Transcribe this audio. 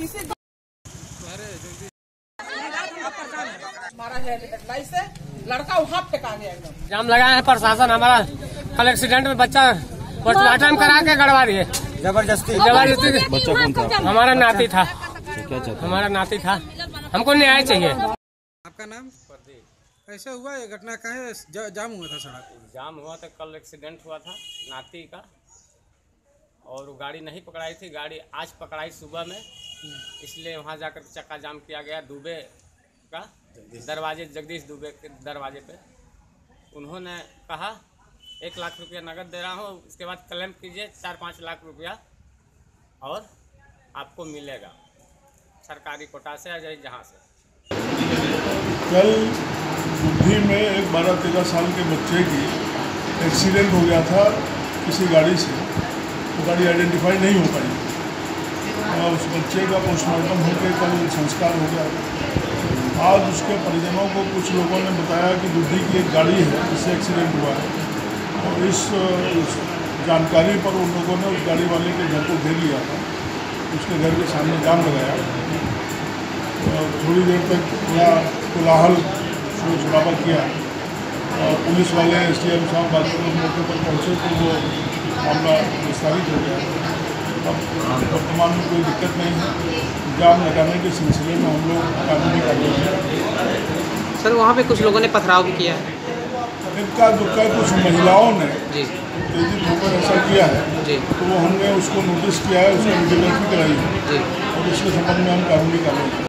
किसी हमारा हेडलाइट से लड़का वहाँ फेंका गया एकदम। जाम लगाया है प्रशासन हमारा, कल एक्सीडेंट में बच्चा पोस्टमार्टम करा के गड़वा दिए जबरदस्ती। बच्चा कौन था? हमारा नाती था। क्या चाहता? हमारा नाती था। हमको न्याय चाहिए। आपका नाम? ऐसा हुआ ये घटना कहाँ जाम हुआ था? सड़क जाम हुआ था, कल एक्सीडेंट हुआ था नाती का, और गाड़ी नहीं पकड़ाई थी, गाड़ी आज पकड़ाई सुबह में, इसलिए वहाँ जाकर चक्का जाम किया गया। दुबे का दरवाजे, जगदीश दुबे के दरवाजे पे उन्होंने कहा 1 लाख रुपया नकद दे रहा हूँ, उसके बाद क्लेम कीजिए 4-5 लाख रुपया और आपको मिलेगा सरकारी कोटा से अजय जहाँ से। कल दुधी में एक 12-13 साल के बच्चे की एक्सीडेंट हो गया था किसी गाड़ी से, तो गाड़ी आइडेंटिफाई नहीं हो पाई। उस बच्चे का पोस्टमार्टम होकर कल संस्कार हो गया। आज उसके परिजनों को कुछ लोगों ने बताया कि दुधी की एक गाड़ी है जिससे एक्सीडेंट हुआ है, और इस जानकारी पर उन लोगों ने उस गाड़ी वाले के घर को घेर लिया था, उसके घर के सामने जाम लगाया। थोड़ी देर तक पूरा कोलाहल शोर शराबा किया, और पुलिस वाले SDM साहब बाकी मौके पर पहुँचे तो वो मामला विस्तारित हो गया। अब वर्तमान में कोई दिक्कत नहीं है। जाम लगाने के सिलसिले में हम लोग कानूनी कार्रवाई करेंगे। सर वहाँ पे कुछ लोगों ने पथराव भी किया है, इक्का दुक्का कुछ महिलाओं ने तेजी होकर ऐसा किया है जी। तो हमने उसको नोटिस किया है, उसको विजिलेंस भी कराई है, और उसके संबंध में हम कानूनी कार्रवाई करेंगे।